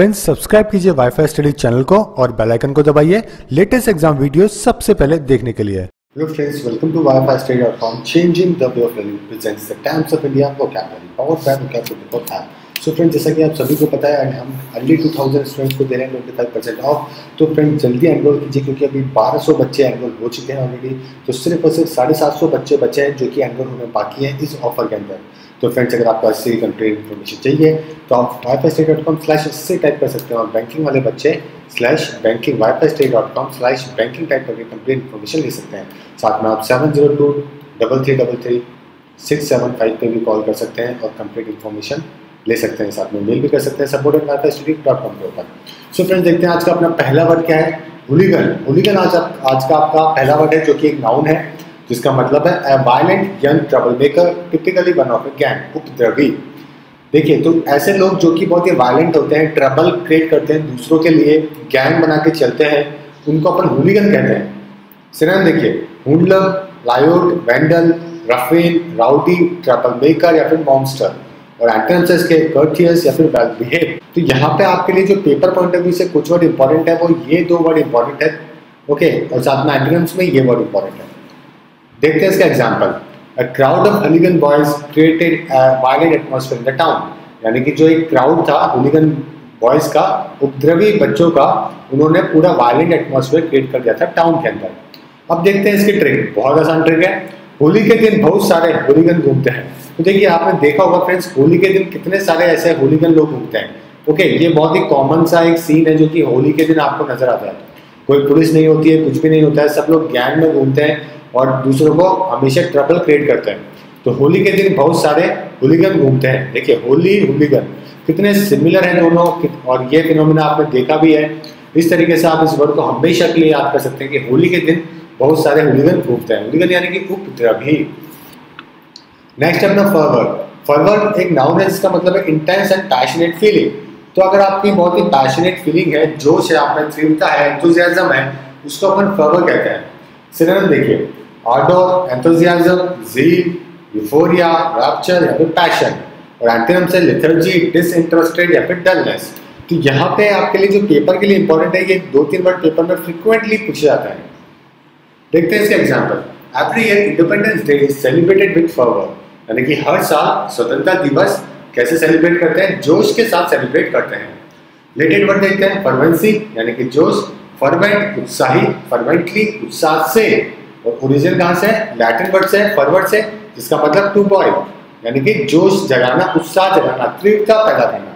Friends subscribe कीजिए wifi study channel को और बेल आइकन को दबाइए लेटेस्ट एग्जाम वीडियो सबसे पहले देखने के लिए। Hello friends, welcome to wifistudy.com। Changing the way of learning presents the Times of India vocabulary powered by vocabulary dot. So friends, जैसा कि आप सभी को पता है एंड हम अर्ली 2000 स्टूडेंट्स को दे रहे हैं 25% ऑफ। तो फ्रेंड्स जल्दी एनरोल कीजिए क्योंकि अभी 1200 बच्चे एनरोल हो चुके हैं ऑलरेडी। तो सिर्फ और सिर्फ 750 बच्चे बचे हैं जो कि एनरोल होने बाकी हैं इस ऑफर के अंदर। तो फ्रेंड्स अगर आपको ऐसी कंप्लीट इन्फॉर्मेशन चाहिए तो आप wifistudy.com/इससे टाइप कर सकते हैं और बैंकिंग वाले बच्चे /बैंकिंग wifistudy.com/बैंकिंग टाइप करके कंप्लीट इन्फॉर्मेशन ले सकते हैं। साथ में आप 7023336755 पे भी कॉल कर सकते हैं और कंप्लीट इन्फॉर्मेशन ले सकते हैं। साथ में मेल भी कर सकते हैं support@wifistudy.com के ऊपर। सो फ्रेंड्स देखते हैं आज का अपना पहला वर्ड क्या है, होलीगन। होलीगन आज का आपका पहला वर्ड है जो कि एक नाउन है जिसका मतलब है a violent young trouble maker typically one of a gang, उपद्रवी। देखिए तो ऐसे लोग जो कि बहुत ही वायलेंट होते हैं, ट्रबल क्रिएट करते हैं, दूसरों के लिए गैंग बना के चलते हैं, उनको अपन होलीगन कहते हैं। सिनोनिम देखिए, hoodlum, lout, vandal, ruffian, rowdy, trouble maker या फिर मॉन्स्टर। और एंटोनिम्स इसके कर्टियस या फिर वेल बिहेव। तो यहाँ पे आपके लिए जो पेपर पॉइंट ऑफ व्यू से कुछ वर्ड इंपॉर्टेंट है वो ये दो वर्ड इंपॉर्टेंट है, ओके। और साथ में एंटोनिम्स में ये वर्ड इंपॉर्टेंट है। देखते हैं इसका example. A crowd of hooligan boys created a violent atmosphere in the town. यानी कि जो एक क्राउड था होलीगन बॉयज का, उपद्रवी बच्चों का, उन्होंने पूरा वायलेंट एटमॉस्फेयर क्रिएट कर दिया था टाउन के अंदर। अब देखते हैं इसकी ट्रिक, बहुत आसान ट्रिक है। होली के दिन बहुत सारे होलीगन घूमते हैं। तो देखिए आपने देखा होगा फ्रेंड्स, होली के दिन कितने सारे ऐसे होलीगन लोग घूमते हैं, ओके। ये बहुत ही कॉमन सा एक सीन है जो कि होली के दिन आपको नजर आता है। कोई पुलिस नहीं होती है, कुछ भी नहीं होता है, सब लोग गैंग में घूमते हैं और दूसरों को हमेशा ट्रबल क्रिएट करते हैं। तो होली के दिन बहुत सारे होलीगन घूमते हैं। देखिए होली, होलीगन कितने सिमिलर हैं दोनों, और ये फिनोमेना आपने देखा भी है। इस तरीके से आप इस वर्ड को हमेशा के लिए याद कर सकते हैं कि होली के दिन बहुत सारे होलीगन घूमते हैं। होलीगन यानी कि उपद्रवी। नेक्स्ट अपना फर्वर। फर्वर एक नाउन है जिसका मतलब है इंटेंस एंड पैशनेट फीलिंग। तो अगर आपकी बहुत ही पैशनेट फीलिंग है, जोश है, आपने तीव्रता है, एंथुजियाज्म है, उसको अपन फर्वर कहते हैं। सिनोनिम देखिए, ardour, enthusiasm, zeal, euphoria, rapture या फिर पैशन। और एंटोनिम्स है लिथर्जी, डिसइंटरेस्टेड या फिर डलनेस। तो यहाँ पे आपके लिए जो पेपर के लिए इंपॉर्टेंट है, ये 2-3 वर्ड पेपर में फ्रिक्वेंटली पूछे जाता है। देखते हैं इसका example. Every year independence day is celebrated with fervour. यानी कि हर साल स्वतंत्रता दिवस कैसे सेलिब्रेट करते हैं, जोश के साथ सेलिब्रेट करते हैं। रिलेटेड वर्ड देखते हैं, फर्वेंसी यानी कि जोश, फर्वेंट उत्साही, फर्वेंटली उत्साह से। और ओरिजिन कहाँ से है, लैटिन वर्ड से, फर्वर्ड से, जिसका मतलब टू बॉय, यानी कि जोश जगाना, उत्साह जगाना, तीव्रता पैदा करना।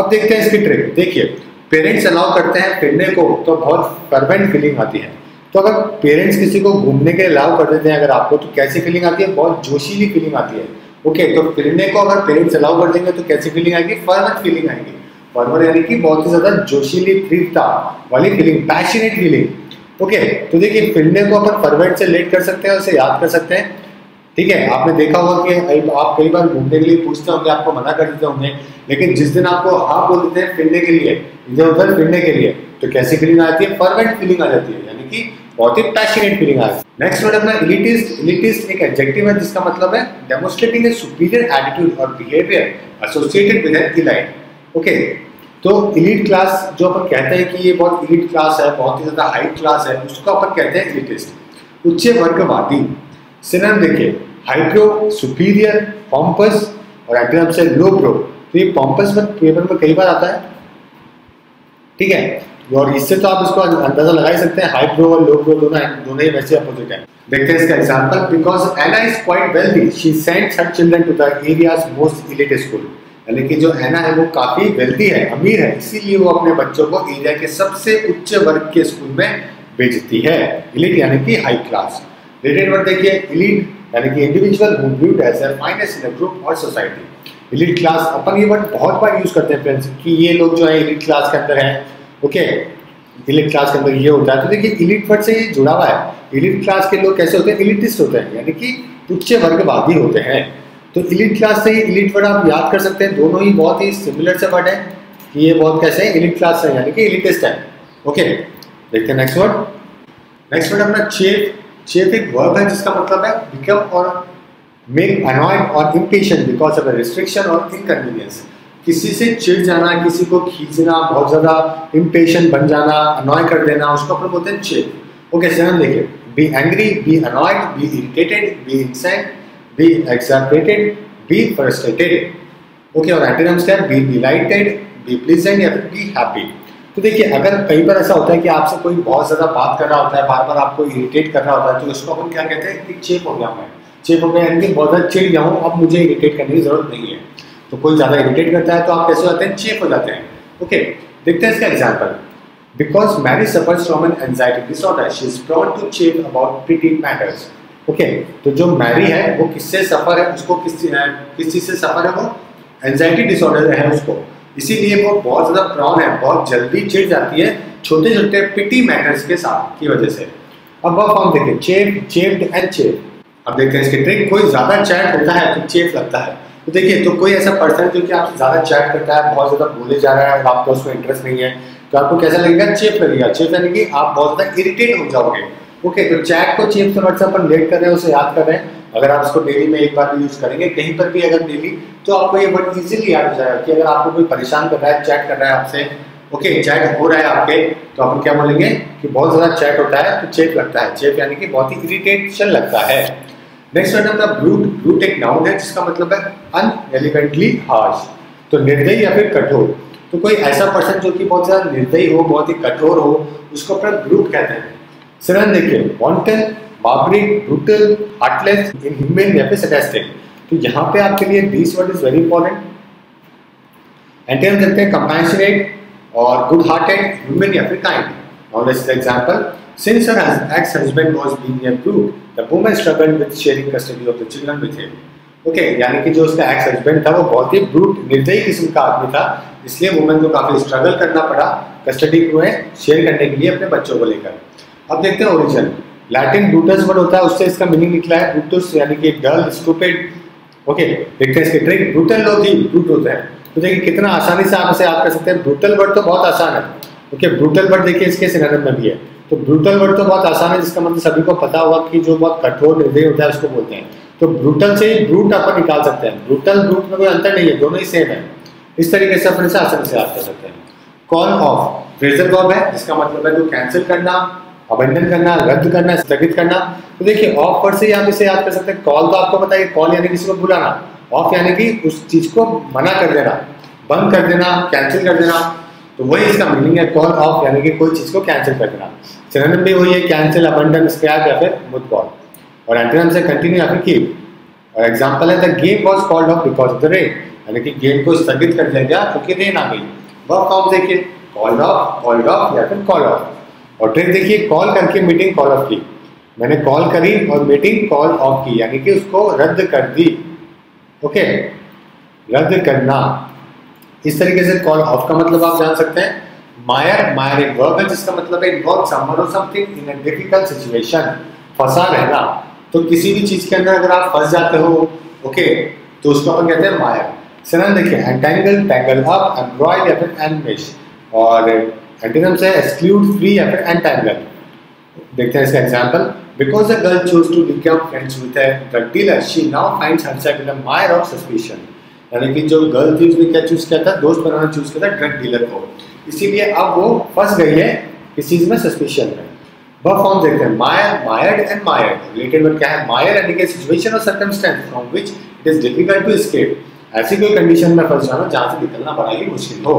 अब देखते हैं इसकी ट्रिक। देखिए पेरेंट्स अलाउ करते हैं फिरने को तो बहुत फर्वेंट फीलिंग आती है। तो अगर पेरेंट्स किसी को घूमने के लिए अलाउ कर देते हैं अगर आपको, तो कैसी फीलिंग आती है, बहुत जोशीली फीलिंग आती है, ओके। तो फिरने को अगर पेरेंट्स अलाउ कर देंगे तो कैसी फीलिंग आएगी, फर्वर्ड फीलिंग आएगी। फर्वर्ड यानी कि बहुत ही ज़्यादा जोशीली, तीव्रता वाली फीलिंग, पैशनेट फीलिंग, ओके। तो देखिए फिरने को अपन फर्वेंट से रिलेट कर सकते हैं, उसे याद कर सकते हैं, ठीक है। आपने देखा होगा कि आप कई बार घूमने के लिए पूछते होंगे, आपको मना कर देते होंगे, लेकिन जिस दिन आपको हाँ बोल देते हैं फिरने के लिए, इधर उधर फिरने के लिए, तो कैसी फीलिंग आती है, फर्वेंट फीलिंग आ जाती है, यानी कि बहुत ही पैशनेट फीलिंग आ जाती है। नेक्स्ट वर्ड अपना एलिटिस्ट। एलिटिस्ट एक एडजेक्टिव है जिसका मतलब है डेमोन्स्ट्रेटिंग ए सुपीरियर एटीट्यूड और behaviour associated with an elite, okay. तो एलीट क्लास जो अपन कहते हैं कि ये बहुत एलीट क्लास है, बहुत ही ज़्यादा हाई क्लास है, उसको अपन कहते हैं एलिटिस्ट, उच्च वर्गवादी। सिनोनिम देखिए, हाइप्रो, सुपीरियर, पॉम्पस। और एंटोनिम्स है लो प्रो। तो ये पॉम्पस में पेपर में कई बार आता है, ठीक है, और इससे तो आप इसको अंदाजा लगा ही सकते हैं। हाई प्रो और लो प्रो दोनों ही वैसे अपोजिट है। देखते हैं इसका example. Because Anna is quite wealthy she sends her children to the area's most elite school. यानी कि जो एना है वो काफ़ी वेल्दी है, अमीर है, इसीलिए वो अपने बच्चों को एरिया के सबसे उच्च वर्ग के स्कूल में भेजती है। एलिट यानी कि हाई क्लास। रिलेटेड वर्ड देखिए, एलिट यानी कि individual who viewed as the finest in a group और सोसाइटी। एलिट क्लास अपन ये वर्ड बहुत बार यूज़ करते हैं फ्रेंड्स कि ये लोग जो है एलिट क्लास के अंदर है, ओके। एलिट क्लास के अंदर ये होता है। तो देखिए एलिट वर्ड से ये जुड़ा हुआ है। एलिट क्लास के लोग कैसे होते हैं, एलिटिस्ट होते हैं, यानी कि उच्च वर्गवादी होते हैं। तो एलिट क्लास से ही एलिट वर्ड आप याद कर सकते हैं, दोनों ही बहुत ही सिमिलर से वर्ड है कि ये बहुत कैसे है, एलिट क्लास है, यानी कि एलिटिस्ट है, ओके। देखते हैं नेक्स्ट वर्ड। नेक्स्ट वर्ड अपना चेफ। चेफ एक वर्ब है जिसका मतलब है बिकम और मेक अनॉयड और impatient because of a restriction और इनकन्वीनियंस। किसी से चिढ़ जाना, किसी को खींचना, बहुत ज़्यादा इम्पेशेंट बन जाना, अनॉय कर देना, उसको अपन बोलते हैं चिढ़। वो कैसे हम देखिए, be angry, be annoyed, be irritated, be incensed, be exasperated, be frustrated. Okay, और एंटोनिम्स क्या है, बी डिलाइटेड, बी प्लीजेंट या फिर बी हैप्पी। तो देखिए, अगर कई बार ऐसा होता है कि आपसे कोई बहुत ज़्यादा बात कर रहा होता है, बार बार आपको इरिटेट कर रहा होता है, तो उसको अपन क्या कहते हैं, एक चेप हो गया मैं, चेप हो गया यानी कि बहुत ज़्यादा चिढ़ गया हूँ, अब मुझे इरिटेट करने की ज़रूरत नहीं है। तो कोई ज़्यादा इरिटेट करता है तो आप कैसे हो जाते हैं, चेप हो जाते हैं। ओके, देखते हैं इसका example. Because Mary suffers from an anxiety disorder, she is prone to chafe about pretty matters. Okay, तो जो मैरी है वो किससे सफ़र है, उसको किस चीज़ से सफ़र है, वो एंजाइटी डिसऑर्डर है उसको, इसीलिए वो बहुत ज़्यादा प्रॉन है, बहुत जल्दी चिढ़ जाती है छोटे छोटे पिटी मैटर्स के साथ की वजह से। अब वह फॉर्म देखें, चेप, चेप्ड एंड चेप। अब देखते हैं इसके ट्रिक। कोई ज़्यादा चैट होता है तो चेप लगता है। तो देखिए, तो कोई ऐसा पर्सन जो कि आपसे ज़्यादा चैट करता है, बहुत ज़्यादा बोले जा रहा है और आपको उसमें इंटरेस्ट नहीं है, तो आपको कैसा लगेगा, चेप लगेगा। चेप यानी कि आप बहुत ज़्यादा इरिटेट हो जाओगे। ओके, तो चैट को चेप समझ से अपन लेट कर रहे हैं, उसे याद कर रहे हैं। अगर आप इसको डेली में एक बार भी यूज़ करेंगे, कहीं पर भी अगर डेली, तो आपको ये वर्ड इजीली याद हो जाएगा कि अगर आपको कोई परेशान कर रहा है, चैट कर रहा है आपसे, ओके, चैट हो रहा है आपके, तो आप क्या बोलेंगे कि बहुत ज़्यादा चैट होता है तो चेप लगता है, चेप यानी कि बहुत ही इरिटेशन लगता है। नेक्स्ट वर्ड होता है ब्रूट। ब्रूट एक नाउन है जिसका मतलब है अनएलिगेंटली हार्श, तो निर्दयी या फिर कठोर। तो कोई ऐसा पर्सन जो कि बहुत ज़्यादा निर्दयी हो, बहुत ही कठोर हो, उसको अपना ब्रूट कहते हैं। सरन देखिए, wanton, barbaric, brutal, heartless, inhuman या फिर सैडिस्टिक। तो यहाँ पे आपके लिए this word is very important. Antonyms देखते हैं, कंपैशनेट और गुड हार्टेड, ह्यूमन या फिर kind. Now let's see example. Since her ex husband was being a brute, the woman struggled with sharing custody of the children with him. Okay, यानी कि जो उसका ex husband था वो बहुत ही ब्रूट, निर्दयी किस्म का आदमी था, इसलिए वुमन को काफ़ी स्ट्रगल करना पड़ा कस्टडी को शेयर करने के लिए अपने बच्चों को लेकर। अब देखते हैं ओरिजिन। लैटिन ब्रूटस वर्ड होता है, उससे इसका मीनिंग निकला है ब्रूटस यानी कि डल, स्टूपिड। ओके, देखते हैं इसके ट्रिक। ब्रूटल लोग ही ब्रूट होते हैं, तो देखिए कितना आसानी से आप इसे याद कर सकते हैं। ब्रूटल वर्ड तो बहुत आसान है। ओके, ब्रूटल वर्ड देखिए इसके सिनोनिम में भी है, तो ब्रूटल वर्ड तो बहुत आसान है, जिसका मतलब सभी को पता होगा कि जो बहुत कठोर, निर्दयी होता है उसको बोलते हैं। तो ब्रूटल से ही ब्रूट अपन निकाल सकते हैं, ब्रूटल ब्रूट में कोई अंतर नहीं है, दोनों ही सेम है। इस तरीके से अपन इसे आसानी से याद कर सकते हैं। कॉल ऑफ फ्रेजल वर्ब है, जिसका मतलब है जो कैंसिल करना, अबंडन करना, रद्द करना, स्थगित करना। तो देखिए, ऑफ पर से ही आप इसे याद कर सकते हैं। कॉल तो आपको पता है, कॉल यानी किसी को बुलाना, ऑफ यानी कि उस चीज़ को मना कर देना, बंद कर देना, कैंसिल कर देना। तो वही इसका मीनिंग है, कॉल ऑफ यानी कि कोई चीज़ को कैंसिल कर देना। सिनोनिम भी वही है, कैंसिल, अबंडन, स्क्रैप या फिर मुद्दॉल। और एंटोनिम्स है कंटिन्यू या फिर कीप। और एग्जाम्पल है, the game was called off because of the rain, यानी कि गेम को स्थगित कर दिया गया क्योंकि रेन आ गई। वर्क ऑफ देखिए, कॉल्ड ऑफ, कॉल्ड ऑफ या फिर कॉल ऑफ। और ट्रिक देखिए, कॉल करके मीटिंग कॉल ऑफ की, मैंने कॉल करी और मीटिंग कॉल ऑफ की, यानी कि उसको रद्द कर दी। ओके, रद्द करना। इस तरीके से कॉल ऑफ का मतलब आप जान सकते हैं। मायर, मायर एक वर्ब है जिसका मतलब है इन्वॉल्व समवन और something in a difficult situation, फंसा रहना। तो किसी भी चीज़ के अंदर अगर आप फंस जाते हो, ओके, तो उसको अपन कहते हैं मायर। सिनोनिम देखिए, एंटेंगल, टैंगल अप, एम्ब्रॉयड या फिर एनमेश। और एंटोनिम्स है एक्सक्लूड, फ्री या फिर एंटेंगल। देखते हैं इसका example. Because a girl choose to become friends with a drug dealer, she now finds herself in a mire of suspicion. यानी कि जो गर्ल थी उसने क्या चूज किया था, दोस्त बनाना चूज किया था ड्रग डीलर को, इसीलिए अब वो फंस गई है इस चीज़ में, सस्पेशन में। वह फॉर्म देखते हैं, mire, mired and mired. Related word क्या है, मायर यानी कि सिचुएशन और circumstance from which it is difficult to escape, ऐसी कोई कंडीशन में फंस जाना जहाँ से निकलना बड़ा ही मुश्किल हो।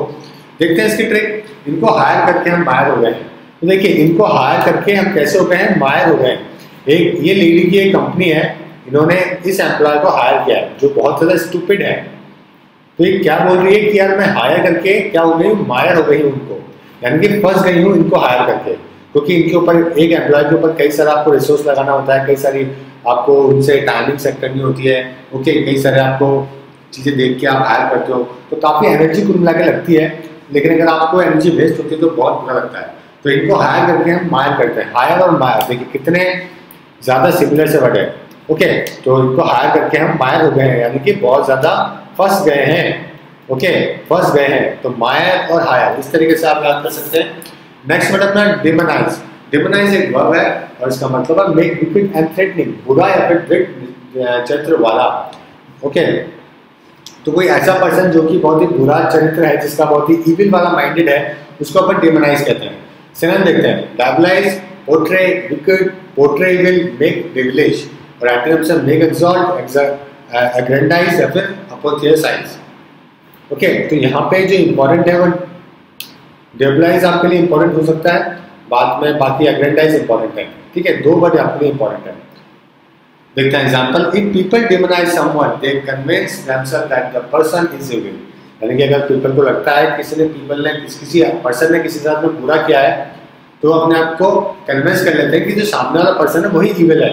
देखते हैं इसकी ट्रिक। इनको हायर करके हम मायर हो गए हैं। तो देखिए, इनको हायर करके हम कैसे हो गए हैं, मायर हो गए हैं। एक ये लेडी की एक कंपनी है, इन्होंने इस एम्प्लॉय को हायर किया है जो बहुत ज़्यादा स्टूपिड है। तो ये क्या बोल रही है कि यार मैं हायर करके क्या हो गई, मायर हो गई हूँ उनको, यानी कि फंस गई हूँ इनको हायर करके, क्योंकि इनके ऊपर, एक एम्प्लॉय के ऊपर कई सारा आपको रिसोर्स लगाना होता है, कई सारी आपको उनसे टाइमिंग सेट करनी होती है। ओके, कई सारे आपको चीज़ें देख के आप हायर करते हो, तो काफ़ी एनर्जी कुल मिला के लगती है, लेकिन अगर आपको एनर्जी वेस्ट होती है तो बहुत बुरा लगता है। तो इनको हायर करके हम मायर करते हैं। हायर और मायर देखिए कितने ज़्यादा सिमिलर से वर्ड है। ओके, तो इनको हायर करके हम मायर हो गए हैं, यानी कि बहुत ज़्यादा फंस गए हैं। ओके, फंस गए हैं। तो मायर और हायर इस तरीके से आप याद कर सकते हैं। नेक्स्ट वर्ड अपना डेमोनाइज। डेमोनाइज एक वर्ब है और इसका मतलब है मेक विपिड एंड थ्रेटनिंग, बुरा या फिर चरित्र वाला। ओके, तो कोई ऐसा पर्सन जो कि बहुत ही बुरा चरित्र है, जिसका बहुत ही इविल वाला माइंडेड है, उसको अपन डेमोनाइज कहते हैं। सिनोनिम देखते हैं, डेविलाइज, portray wicked, portray evil, make devilish, और एंटोनिम्स हैं मेक एक्सॉल्ट, एग्रेंडाइज या फिर अपोथियोसाइज। ओके, तो यहाँ पे जो इम्पोर्टेंट है वो डेविलाइज आपके लिए इम्पोर्टेंट हो सकता है, बाद में बाकी एग्रेंडाइज इम्पोर्टेंट है, ठीक है, दो वर्ड आपके लिए इम्पोर्टेंट है। देखते हैं example, if people demonize someone they convince themselves that the person is evil, यानी कि अगर पीपल को लगता है किसी पर्सन ने किसी के साथ में बुरा किया है, तो अपने आप को कन्विंस कर लेते हैं कि जो सामने वाला पर्सन है वही इविल है।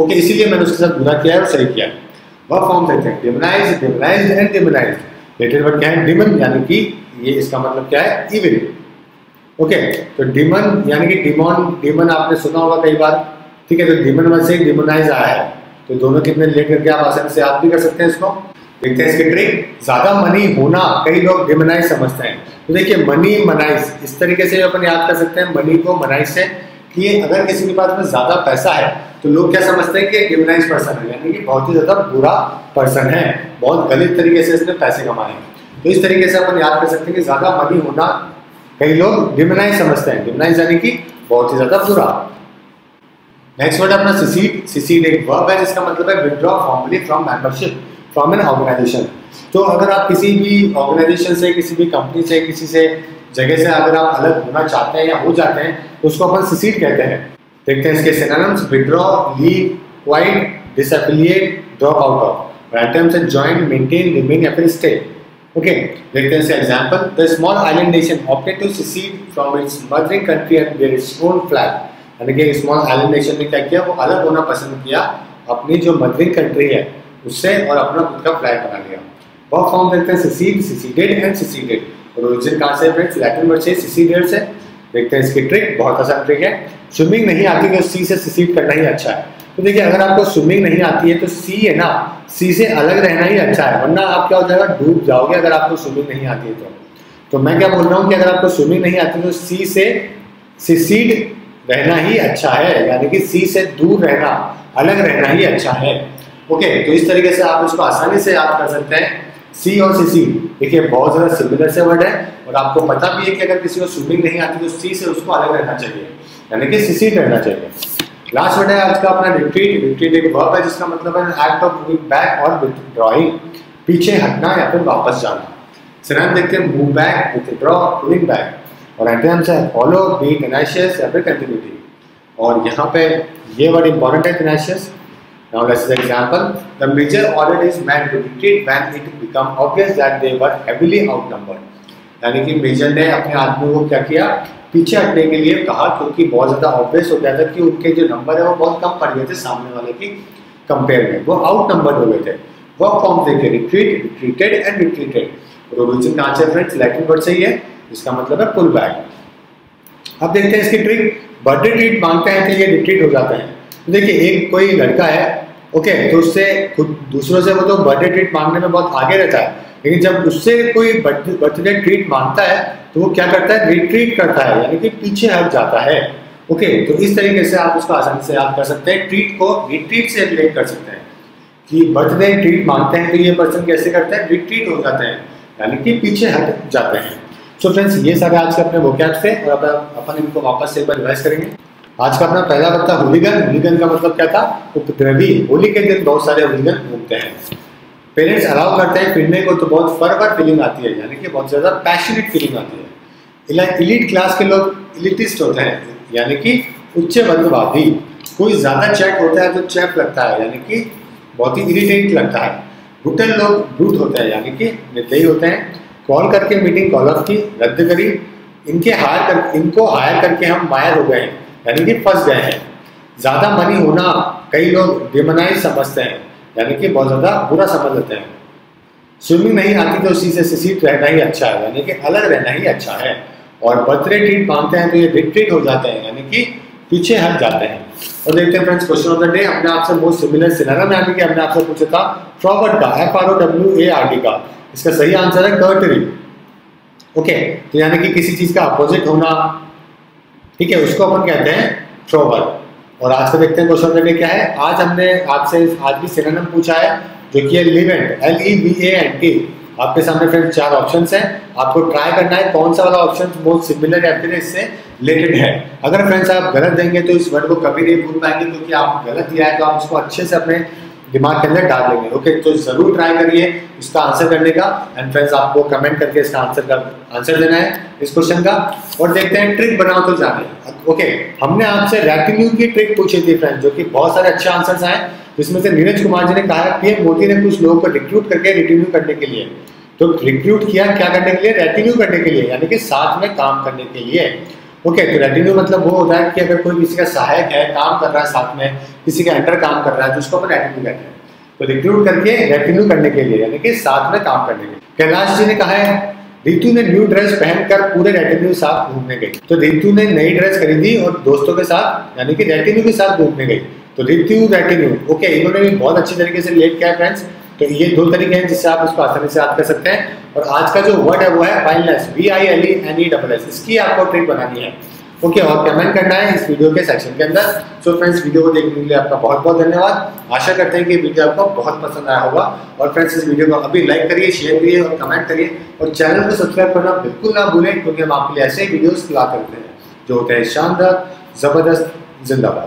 ओके, इसीलिए मैंने उसके साथ बुरा किया है और सही किया। वह फॉर्म देते हैं demonise, demonise and demonise, related word क्या है डिमन, यानी कि ये इसका मतलब क्या है इविल। ओके, तो डिमन यानी कि डिमॉन, डिमन आपने सुना होगा कई बार, ठीक है, तो डिमन वर्ड से डिमोनाइज आया है, तो दोनों कितने रिलेट करके आप आसानी से याद भी कर सकते हैं इसको। देखते हैं इसके ट्रिक, ज्यादा मनी होना कई लोग डिमोनाइज समझते हैं, तो देखिए मनी मनाइज इस तरीके से अपन याद कर सकते हैं मनी को मनाइज से, कि अगर किसी के पास में ज्यादा पैसा है तो लोग क्या समझते हैं कि डिमोनाइज पर्सन है, यानी कि बहुत ही ज्यादा बुरा पर्सन है, बहुत गलत तरीके से इसने पैसे कमाए, तो इस तरीके से अपन याद कर सकते हैं कि ज्यादा मनी होना कई लोग डिमोनाइज समझते हैं, डिमोनाइज यानी कि बहुत ही ज्यादा बुरा। नेक्स्ट वर्ड अपना सिसीड, सिसीड एक वर्ब है जिसका मतलब है withdraw formally from membership from an organisation. तो अगर आप किसी भी ऑर्गेनाइजेशन से, किसी भी कंपनी से, किसी से जगह से अगर आप अलग होना चाहते हैं या हो जाते हैं, तो उसको अपन सिसीड कहते हैं। देखते हैं इसके synonyms, withdraw, leave, quit, disaffiliate, drop out of, antonyms हैं जॉइन, मेंटेन, रिमेन या फिर स्टे। ओके, देखते हैं इसका example, the small island nation opted to secede from its mothering country and there is own flag, यानी कि small island nation ने क्या किया, वो अलग होना पसंद किया अपनी जो मदरिंग कंट्री है उससे और अपना खुद का फ्लैग बना लिया। वर्ब फॉर्म देखते हैं, सिसीड, सिसीडेड एंड सिसीडेड, और ओरिजिन कहाँ से फ्रेंड्स, लैटिन वर्ड से सिसीडेड से। देखते हैं इसकी ट्रिक, बहुत आसान ट्रिक है, स्विमिंग नहीं आती तो सी से सिसीड करना ही अच्छा है। तो देखिए अगर आपको स्विमिंग नहीं आती है तो सी है ना, सी से अलग रहना ही अच्छा है, वरना आप क्या हो जाएगा, डूब जाओगे अगर आपको स्विमिंग नहीं आती है तो मैं क्या बोल रहा हूँ कि अगर आपको स्विमिंग नहीं आती तो सी से सिसीड रहना ही अच्छा है, यानी कि सी से दूर रहना, अलग रहना ही अच्छा है। ओके, तो इस तरीके से आप इसको आसानी से याद कर सकते हैं। सी और सीसी देखिए बहुत ज़्यादा सिमिलर से वर्ड है, और आपको पता भी है कि अगर किसी को स्विमिंग नहीं आती तो सी से उसको अलग रहना चाहिए, यानी कि सीसी रहना चाहिए। लास्ट वर्ड है आज का अपना रिट्रीट, रिट्रीट एक वर्ब है जिसका मतलब है एक्ट ऑफ मूविंग बैक और विथड्रॉइंग, पीछे हटना या फिर वापस जाना। सिनोनिम देखते हैं, move back, withdraw, moving back, और एंटोनिम्स है फॉलो, बी टेनाशियस या फिर कंटिन्यूटी, और यहाँ पे ये वर्ड इम्पॉर्टेंट है tenacious. Now let's see example, the major order is meant to retreat when it become obvious that they were heavily outnumbered, यानी कि मेजर ने अपने आदमी को क्या किया, पीछे हटने के लिए कहा, क्योंकि बहुत ज़्यादा ऑब्वियस हो गया था कि उनके जो नंबर है वो बहुत कम पड़ गए थे सामने वाले की कंपेयर में, वो आउटनंबर्ड हो गए थे। वर्ब फॉर्म देखिए, retreat, retreated and retreated, origin कहाँ से फ्रेंड्स, लैटिन वर्ड से ही है, इसका मतलब है पुल बैक। अब देखते हैं इसकी ट्रिक, बर्थडे ट्रीट मांगते हैं तो ये रिट्रीट हो जाते हैं। तो देखिए एक कोई लड़का है, ओके, तो उससे खुद दूसरों से वो तो बर्थडे ट्रीट मांगने में बहुत आगे रहता है, लेकिन जब उससे कोई बर्थडे ट्रीट मांगता है तो वो क्या करता है, रिट्रीट करता है, यानी कि पीछे हट जाता है। ओके, तो इस तरीके से आप उसको आसानी से याद कर सकते हैं, ट्रीट को रिट्रीट से रिलेट कर सकते हैं कि बर्थडे ट्रीट मांगते हैं तो ये पर्सन कैसे करते हैं, रिट्रीट हो जाते हैं, यानी कि पीछे हट जाते हैं। तो फ्रेंड्स ये सारे आज के अपने वोकैब्स थे, और अब अपन इनको वापस से एक बार रिवाइज करेंगे। आज का अपना पहला वर्ड था होलिगन, होलिगन का मतलब क्या था, उपद्रवी, होली के दिन बहुत सारे होलिगन घूमते हैं। पेरेंट्स अलाउ करते हैं फिरने को तो बहुत फर्वर फीलिंग आती है, यानी कि बहुत ज़्यादा पैशनेट फीलिंग आती है। इलीट क्लास के लोग एलिटिस्ट होते हैं, यानी कि उच्च वर्गवादी। कोई ज़्यादा चैट होता है तो चैप लगता है, यानी कि बहुत ही इरिटेंट लगता है। ब्रूटल लोग ब्रूट होते हैं, यानी कि निर्दयी होते हैं। कॉल करके मीटिंग कॉलऑफ की, रद्द करी। इनको हायर करके हम मायर हो गए हैं, यानी कि फंस गए हैं। ज़्यादा मनी होना कई लोग डिमोनाइज समझते हैं, यानी कि बहुत ज़्यादा बुरा समझ लेते हैं। स्विमिंग नहीं आती तो उसी से सिसीड रहना ही अच्छा है, यानी कि अलग रहना ही अच्छा है। और बर्थडे ट्रीट मांगते हैं तो ये रिट्रीट हो जाते हैं, यानी कि पीछे हट जाते हैं। और देखते हैं friends question of the day, हमने आपसे बहुत सिमिलर सिनोनिम यानी कि हमने आपसे पूछा था फ्रॉवर्ड का, FROWARD का, इसका सही आंसर है कर्टरी। ओके, तो यानी कि किसी चीज का अपोजिट होना, ठीक है, उसको अपन कहते हैं फ्रॉवर्ड। और आज का देखते हैं क्वेश्चन नंबर 2 क्या है। आज हमने आपसे आज भी सिनोनिम पूछा है जो कि है लेवेंट, LEVANT। आपके सामने फ्रेंड्स 4 ऑप्शंस हैं, आपको ट्राई करना है कौन सा वाला ऑप्शन मोस्ट सिमिलर या फिर इससे रिलेटेड है। अगर फ्रेंड्स आप गलत देंगे तो इस वर्ड को कभी नहीं भूल पाएंगे, क्योंकि आप गलत दिया है तो आप उसको अच्छे से अपने दिमाग के अंदर डाल लेंगे। ओके, तो जरूर ट्राई करिए इसका आंसर करने का। एंड फ्रेंड्स आपको कमेंट करके इसका आंसर देना है इस क्वेश्चन का। और देखते हैं ट्रिक बनाओ तो जाने। ओके, हमने आपसे रेटिन्यू की ट्रिक पूछी थी फ्रेंड्स, जो कि बहुत सारे अच्छे आंसर्स आए, जिसमें से नीरज कुमार जी ने कहा पीएम मोदी ने कुछ लोगों को रिक्रूट करके रेटिन्यू करने के लिए, तो रिक्रूट किया क्या करने के लिए, रेटिन्यू करने के लिए, यानी कि साथ में काम करने के लिए। ओके, तो रेटिन्यू मतलब वो होता है कि अगर कोई किसी का सहायक है, काम कर रहा है साथ में, किसी के अंडर काम कर रहा है, तो उसको अपन रेटिन्यू कहते हैं। तो रिक्रूट करके रेटिन्यू करने के लिए यानी कि साथ में काम करने के लिए। कैलाश जी ने कहा है रितु ने न्यू ड्रेस पहनकर पूरे रेटिन्यू साथ घूमने गई। तो रितु ने नई ड्रेस खरीदी और दोस्तों के साथ यानी कि रेटिन्यू के साथ घूमने गई। तो रितु रेटिन्यू, ओके, इन्होंने भी बहुत अच्छी तरीके से रिलेट किया है फ्रेंड्स। तो ये 2 तरीके हैं जिससे आप इसको आसानी से याद कर सकते हैं। और आज का जो वर्ड है वो है वाइलनेस, WILENESS। इसकी आपको ट्रिक बनानी है। ओके, और कमेंट करना है इस वीडियो के सेक्शन के अंदर। सो फ्रेंड्स, वीडियो को देखने के लिए आपका बहुत बहुत धन्यवाद। आशा करते हैं कि वीडियो आपको बहुत पसंद आया होगा। और फ्रेंड्स, इस वीडियो को अभी लाइक करिए, शेयर करिए और कमेंट करिए। और चैनल को सब्सक्राइब करना बिल्कुल ना भूलें, क्योंकि हम आपके लिए ऐसे ही वीडियोज़ ला करते हैं जो होते हैं शानदार, ज़बरदस्त। जिंदाबाद।